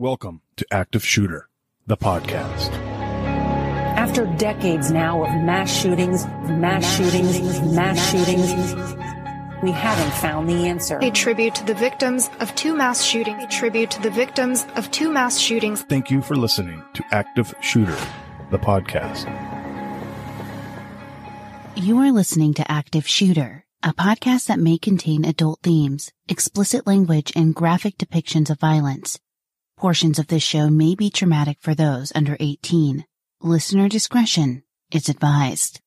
Welcome to Active Shooter, the podcast. After decades now of mass shootings, we haven't found the answer. A tribute to the victims of two mass shootings. Thank you for listening to Active Shooter, the podcast. You are listening to Active Shooter, a podcast that may contain adult themes, explicit language, and graphic depictions of violence. Portions of this show may be traumatic for those under 18. Listener discretion is advised.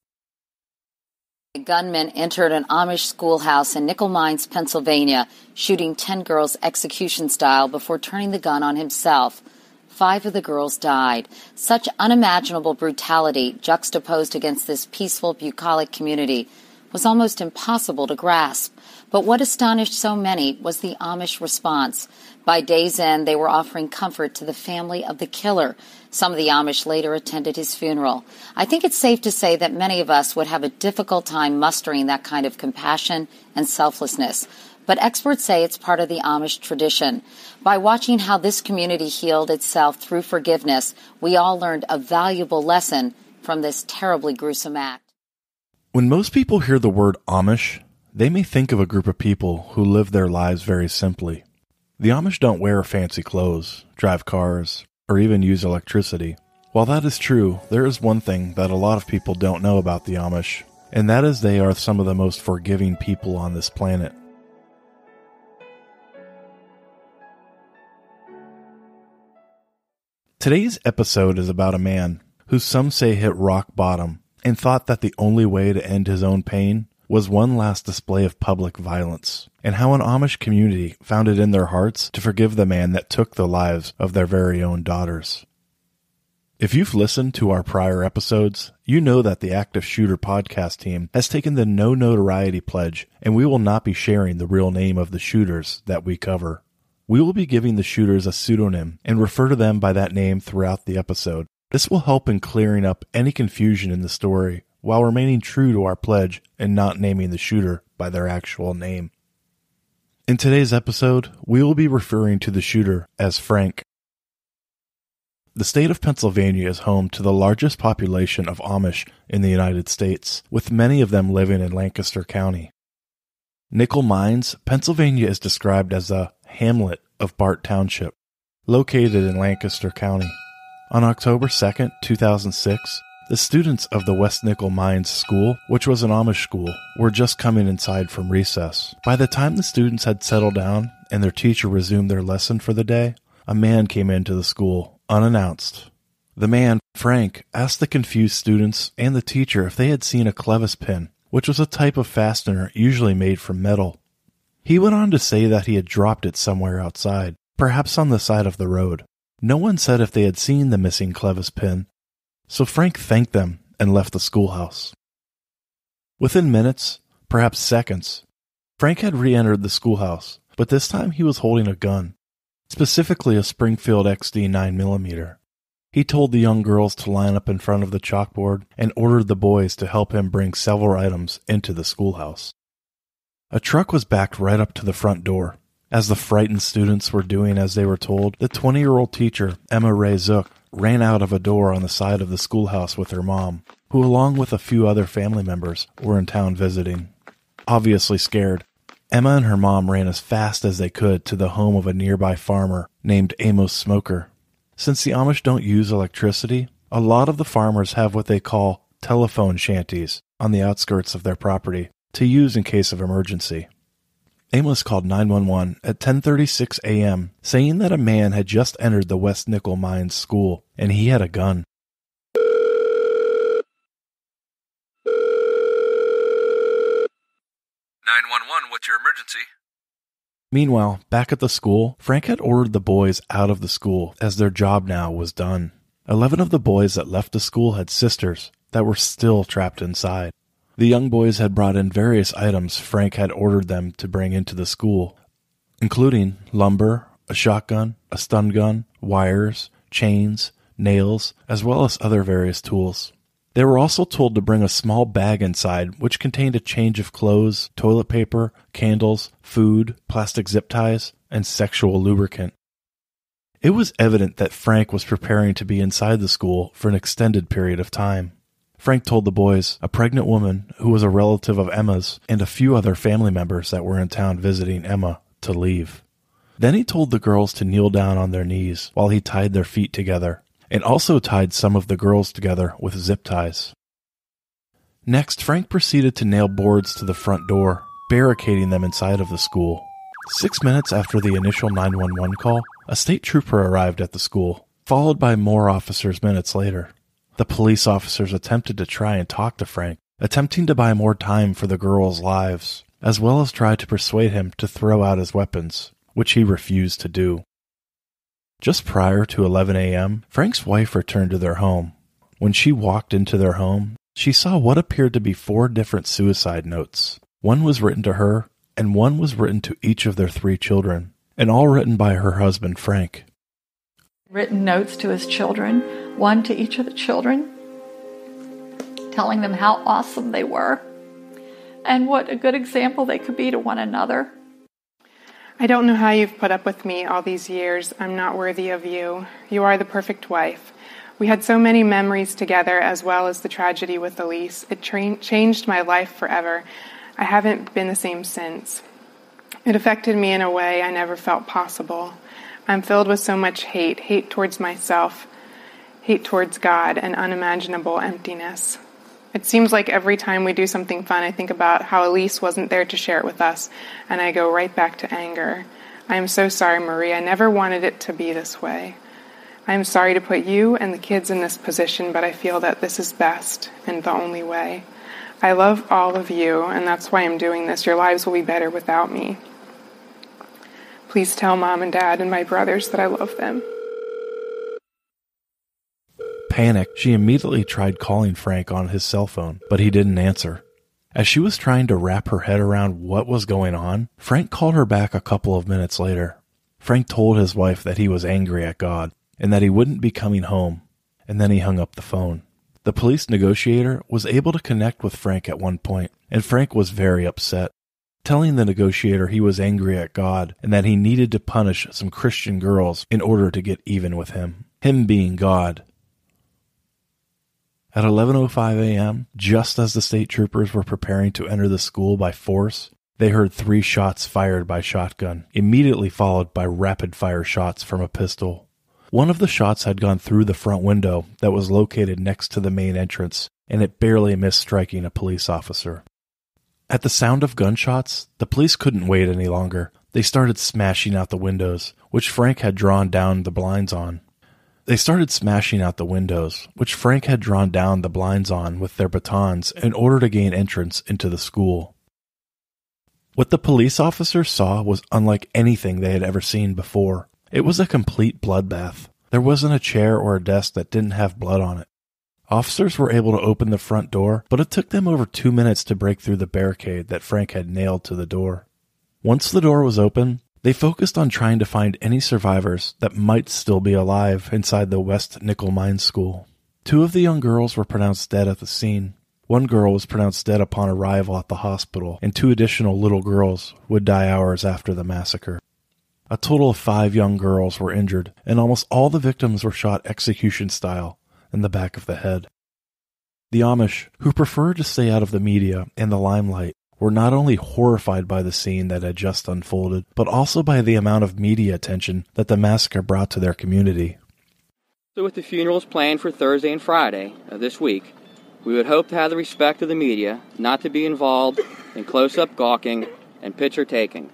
A gunman entered an Amish schoolhouse in Nickel Mines, Pennsylvania, shooting 10 girls execution style before turning the gun on himself. 5 of the girls died. Such unimaginable brutality, juxtaposed against this peaceful, bucolic community, was almost impossible to grasp. But what astonished so many was the Amish response. By day's end, they were offering comfort to the family of the killer. Some of the Amish later attended his funeral. I think it's safe to say that many of us would have a difficult time mustering that kind of compassion and selflessness. But experts say it's part of the Amish tradition. By watching how this community healed itself through forgiveness, we all learned a valuable lesson from this terribly gruesome act. When most people hear the word Amish, they may think of a group of people who live their lives very simply. The Amish don't wear fancy clothes, drive cars, or even use electricity. While that is true, there is one thing that a lot of people don't know about the Amish, and that is they are some of the most forgiving people on this planet. Today's episode is about a man who some say hit rock bottom and thought that the only way to end his own pain was one last display of public violence, and how an Amish community found it in their hearts to forgive the man that took the lives of their very own daughters. If you've listened to our prior episodes, you know that the Active Shooter podcast team has taken the No Notoriety Pledge, and we will not be sharing the real name of the shooters that we cover. We will be giving the shooters a pseudonym and refer to them by that name throughout the episode. This will help in clearing up any confusion in the story, while remaining true to our pledge and not naming the shooter by their actual name. In today's episode, we will be referring to the shooter as Frank. The state of Pennsylvania is home to the largest population of Amish in the United States, with many of them living in Lancaster County. Nickel Mines, Pennsylvania is described as a hamlet of Bart Township, located in Lancaster County. On October 2nd, 2006, the students of the West Nickel Mines School, which was an Amish school, were just coming inside from recess. By the time the students had settled down and their teacher resumed their lesson for the day, a man came into the school, unannounced. The man, Frank, asked the confused students and the teacher if they had seen a clevis pin, which was a type of fastener usually made from metal. He went on to say that he had dropped it somewhere outside, perhaps on the side of the road. No one said if they had seen the missing clevis pin, so Frank thanked them and left the schoolhouse. Within minutes, perhaps seconds, Frank had re-entered the schoolhouse, but this time he was holding a gun, specifically a Springfield XD 9mm. He told the young girls to line up in front of the chalkboard and ordered the boys to help him bring several items into the schoolhouse. A truck was backed right up to the front door. As the frightened students were doing as they were told, the 20-year-old teacher, Emma Ray Zook, ran out of a door on the side of the schoolhouse with her mom, who along with a few other family members were in town visiting. Obviously scared, Emma and her mom ran as fast as they could to the home of a nearby farmer named Amos Smoker. Since the Amish don't use electricity, a lot of the farmers have what they call telephone shanties on the outskirts of their property to use in case of emergency. Amos called 911 at 10:36 a.m., saying that a man had just entered the West Nickel Mines School, and he had a gun. "911, what's your emergency?" Meanwhile, back at the school, Frank had ordered the boys out of the school, as their job now was done. 11 of the boys that left the school had sisters that were still trapped inside. The young boys had brought in various items Frank had ordered them to bring into the school, including lumber, a shotgun, a stun gun, wires, chains, nails, as well as other various tools. They were also told to bring a small bag inside, which contained a change of clothes, toilet paper, candles, food, plastic zip ties, and sexual lubricant. It was evident that Frank was preparing to be inside the school for an extended period of time. Frank told the boys a pregnant woman who was a relative of Emma's and a few other family members that were in town visiting Emma to leave. Then he told the girls to kneel down on their knees while he tied their feet together, and also tied some of the girls together with zip ties. Next, Frank proceeded to nail boards to the front door, barricading them inside of the school. 6 minutes after the initial 911 call, a state trooper arrived at the school, followed by more officers minutes later. The police officers attempted to try and talk to Frank, attempting to buy more time for the girls' lives, as well as try to persuade him to throw out his weapons, which he refused to do. Just prior to 11 a.m., Frank's wife returned to their home. When she walked into their home, she saw what appeared to be 4 different suicide notes. One was written to her, and one was written to each of their 3 children, and all written by her husband, Frank. Written notes to his children, one to each of the children, telling them how awesome they were and what a good example they could be to one another. I don't know how you've put up with me all these years. I'm not worthy of you. You are the perfect wife. We had so many memories together, as well as the tragedy with Elise. It changed my life forever. I haven't been the same since. It affected me in a way I never felt possible. I'm filled with so much hate, hate towards myself, hate towards God, and unimaginable emptiness. It seems like every time we do something fun, I think about how Elise wasn't there to share it with us, and I go right back to anger. I am so sorry, Marie. I never wanted it to be this way. I am sorry to put you and the kids in this position, but I feel that this is best and the only way. I love all of you, and that's why I'm doing this. Your lives will be better without me. Please tell Mom and Dad and my brothers that I love them. Panicked, she immediately tried calling Frank on his cell phone, but he didn't answer. As she was trying to wrap her head around what was going on, Frank called her back a couple of minutes later. Frank told his wife that he was angry at God and that he wouldn't be coming home, and then he hung up the phone. The police negotiator was able to connect with Frank at one point, and Frank was very upset, telling the negotiator he was angry at God and that he needed to punish some Christian girls in order to get even with him being God. At 11:05 a.m., just as the state troopers were preparing to enter the school by force, they heard 3 shots fired by shotgun, immediately followed by rapid-fire shots from a pistol. One of the shots had gone through the front window that was located next to the main entrance, and it barely missed striking a police officer. At the sound of gunshots, the police couldn't wait any longer. They started smashing out the windows, which Frank had drawn down the blinds on. With their batons in order to gain entrance into the school. What the police officers saw was unlike anything they had ever seen before. It was a complete bloodbath. There wasn't a chair or a desk that didn't have blood on it. Officers were able to open the front door, but it took them over 2 minutes to break through the barricade that Frank had nailed to the door. Once the door was open, they focused on trying to find any survivors that might still be alive inside the West Nickel Mines School. 2 of the young girls were pronounced dead at the scene. 1 girl was pronounced dead upon arrival at the hospital, and 2 additional little girls would die hours after the massacre. A total of 5 young girls were injured, and almost all the victims were shot execution style in the back of the head. The Amish, who preferred to stay out of the media and the limelight, were not only horrified by the scene that had just unfolded, but also by the amount of media attention that the massacre brought to their community. So with the funerals planned for Thursday and Friday of this week, we would hope to have the respect of the media not to be involved in close-up gawking and picture-taking.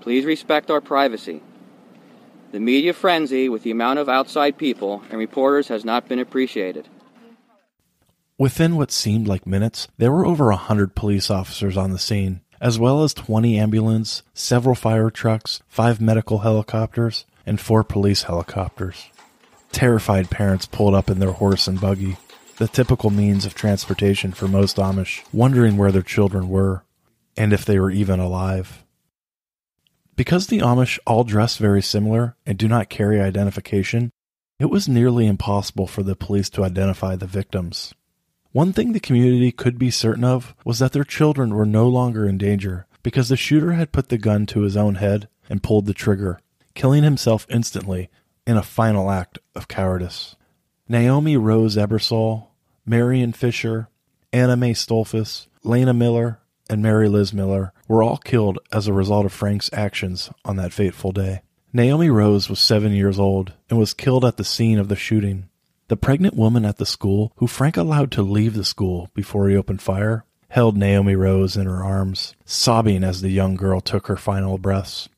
Please respect our privacy. The media frenzy with the amount of outside people and reporters has not been appreciated. Within what seemed like minutes, there were over 100 police officers on the scene, as well as 20 ambulances, several fire trucks, 5 medical helicopters, and 4 police helicopters. Terrified parents pulled up in their horse and buggy, the typical means of transportation for most Amish, wondering where their children were, and if they were even alive. Because the Amish all dress very similar and do not carry identification, it was nearly impossible for the police to identify the victims. One thing the community could be certain of was that their children were no longer in danger because the shooter had put the gun to his own head and pulled the trigger, killing himself instantly in a final act of cowardice. Naomi Rose Ebersole, Marian Fisher, Anna Mae Stolfus, Lena Miller, and Mary Liz Miller were all killed as a result of Frank's actions on that fateful day. Naomi Rose was 7 years old and was killed at the scene of the shooting. The pregnant woman at the school, who Frank allowed to leave the school before he opened fire, held Naomi Rose in her arms, sobbing as the young girl took her final breaths.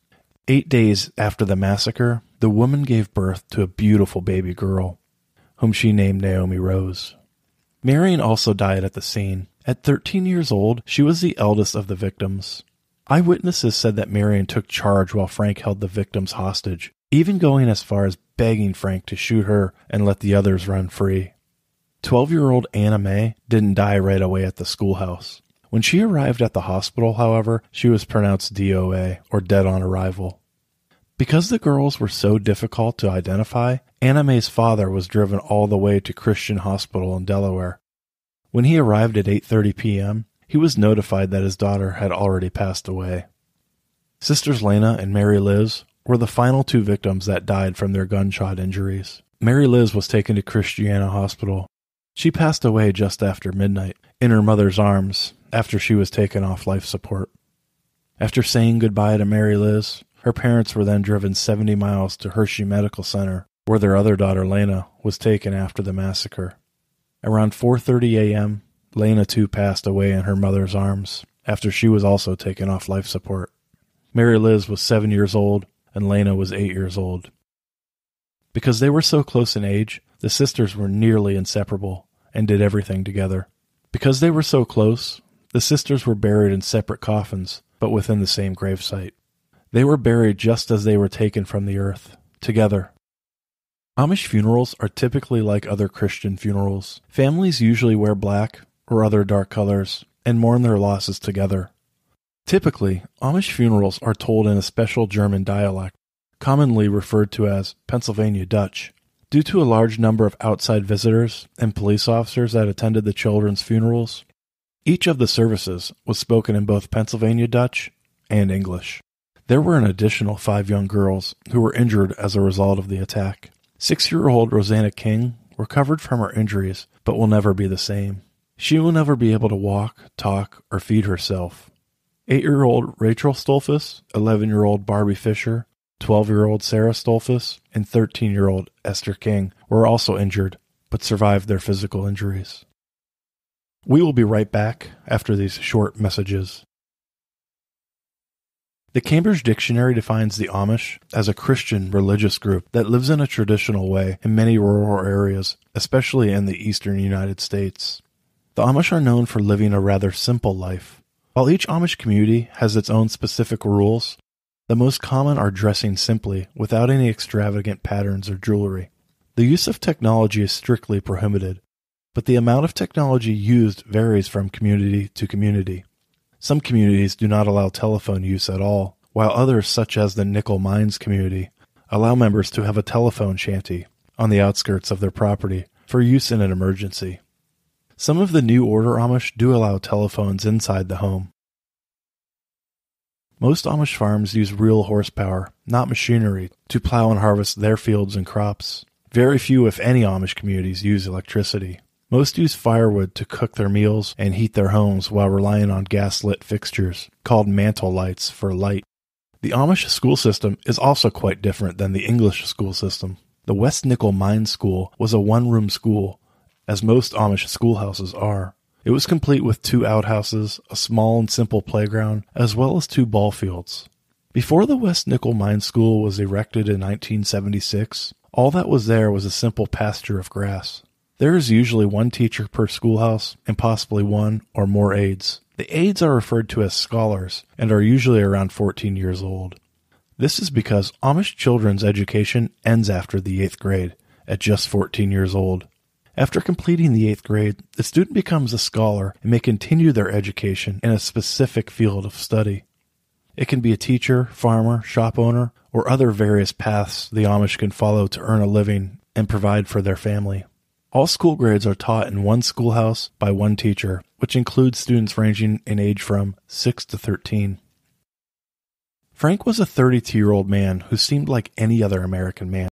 8 days after the massacre, the woman gave birth to a beautiful baby girl, whom she named Naomi Rose. Marian also died at the scene. At 13 years old, she was the eldest of the victims. Eyewitnesses said that Marian took charge while Frank held the victims hostage, even going as far as begging Frank to shoot her and let the others run free. 12-year-old Anna Mae didn't die right away at the schoolhouse. When she arrived at the hospital, however, she was pronounced DOA, or dead on arrival. Because the girls were so difficult to identify, Anna Mae's father was driven all the way to Christian Hospital in Delaware. When he arrived at 8:30 p.m., he was notified that his daughter had already passed away. Sisters Lena and Mary Liz were the final two victims that died from their gunshot injuries. Mary Liz was taken to Christiana Hospital. She passed away just after midnight, in her mother's arms, after she was taken off life support. After saying goodbye to Mary Liz, her parents were then driven 70 miles to Hershey Medical Center, where their other daughter, Lena, was taken after the massacre. Around 4:30 a.m., Lena, too, passed away in her mother's arms, after she was also taken off life support. Mary Liz was 7 years old, and Lena was 8 years old. Because they were so close in age, the sisters were nearly inseparable, and did everything together. Because they were so close, the sisters were buried in separate coffins, but within the same gravesite. They were buried just as they were taken from the earth, together. Amish funerals are typically like other Christian funerals. Families usually wear black or other dark colors, and mourn their losses together. Typically, Amish funerals are told in a special German dialect, commonly referred to as Pennsylvania Dutch. Due to a large number of outside visitors and police officers that attended the children's funerals, each of the services was spoken in both Pennsylvania Dutch and English. There were an additional 5 young girls who were injured as a result of the attack. 6-year-old Rosanna King recovered from her injuries, but will never be the same. She will never be able to walk, talk, or feed herself. 8-year-old Rachel Stolfus, 11-year-old Barbie Fisher, 12-year-old Sarah Stolfus, and 13-year-old Esther King were also injured, but survived their physical injuries. We will be right back after these short messages. The Cambridge Dictionary defines the Amish as a Christian religious group that lives in a traditional way in many rural areas, especially in the eastern United States. The Amish are known for living a rather simple life. While each Amish community has its own specific rules, the most common are dressing simply, without any extravagant patterns or jewelry. The use of technology is strictly prohibited, but the amount of technology used varies from community to community. Some communities do not allow telephone use at all, while others, such as the Nickel Mines community, allow members to have a telephone shanty on the outskirts of their property for use in an emergency. Some of the New Order Amish do allow telephones inside the home. Most Amish farms use real horsepower, not machinery, to plow and harvest their fields and crops. Very few, if any, Amish communities use electricity. Most use firewood to cook their meals and heat their homes while relying on gas-lit fixtures, called mantle lights, for light. The Amish school system is also quite different than the English school system. The West Nickel Mines School was a one-room school, as most Amish schoolhouses are. It was complete with 2 outhouses, a small and simple playground, as well as 2 ball fields. Before the West Nickel Mines School was erected in 1976, all that was there was a simple pasture of grass. There is usually 1 teacher per schoolhouse, and possibly 1 or more aides. The aides are referred to as scholars, and are usually around 14 years old. This is because Amish children's education ends after the 8th grade, at just 14 years old. After completing the 8th grade, the student becomes a scholar and may continue their education in a specific field of study. It can be a teacher, farmer, shop owner, or other various paths the Amish can follow to earn a living and provide for their family. All school grades are taught in 1 schoolhouse by 1 teacher, which includes students ranging in age from 6 to 13. Frank was a 32-year-old man who seemed like any other American man.